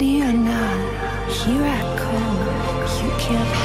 Dear now, here I come, you can't